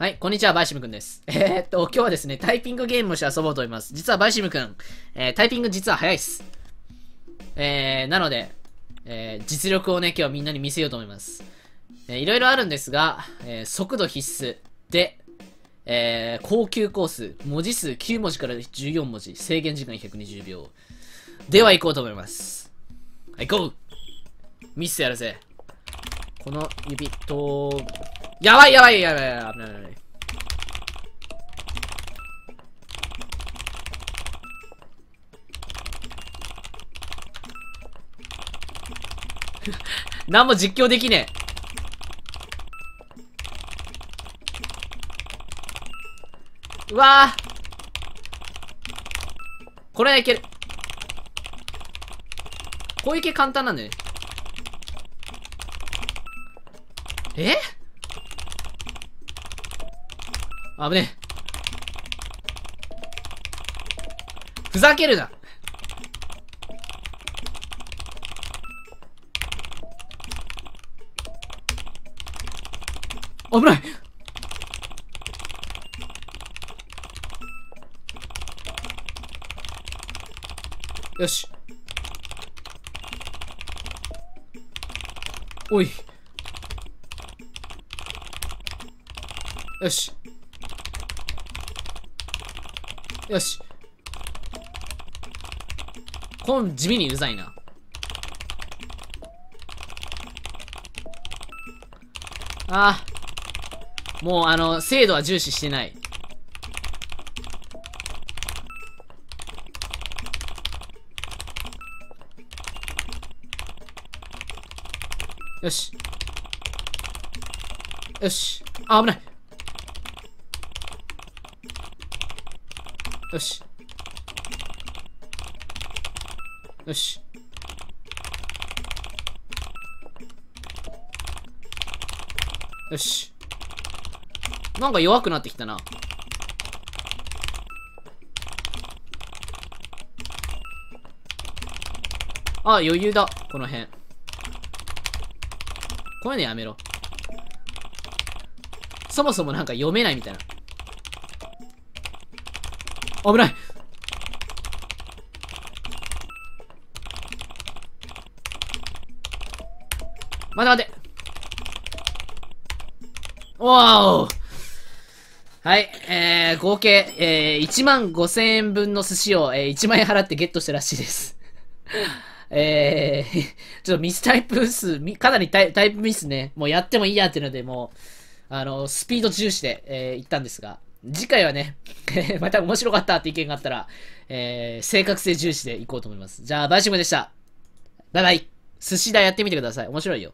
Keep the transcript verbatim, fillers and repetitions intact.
はい、こんにちは、バイシムくんです。えー、っと、今日はですね、タイピングゲームをして遊ぼうと思います。実はバイシムくん、えー、タイピング実は早いっす。えー、なので、えー、実力をね、今日みんなに見せようと思います。えー、いろいろあるんですが、えー、速度必須で、えー、高級コース、文字数きゅう文字からじゅうよん文字、制限時間ひゃくにじゅうびょう。では行こうと思います。はい、ゴー！ミスやるぜ。この指と、やばいやばいやばいやばい危ない危ない。何も実況できねえ。うわー、これはいける。こういう系簡単なんだよね。え？危ねえ。ふざけるな。危ない。よし。おい。よし。よし。こん、地味にうざいな。ああ。もう、あの、精度は重視してない。よし。よし。あ、危ない。よし。よし。よし。なんか弱くなってきたな。あ、余裕だ。この辺。こういうのやめろ。そもそもなんか読めないみたいな。危ない。待て待て。おお。はい、えー、合計、えー、いちまんごせんえん分の寿司を、えー、いちまんえん払ってゲットしたらしいです。えー、ちょっとミスタイプ数、かなりタイ、タイプミスね。もうやってもいいやっていうので、もう、あの、スピード重視で、えー、行ったんですが。次回はね、また面白かったって意見があったら、えー、正確性重視でいこうと思います。じゃあ、バイシムでした。バイバイ。寿司台やってみてください。面白いよ。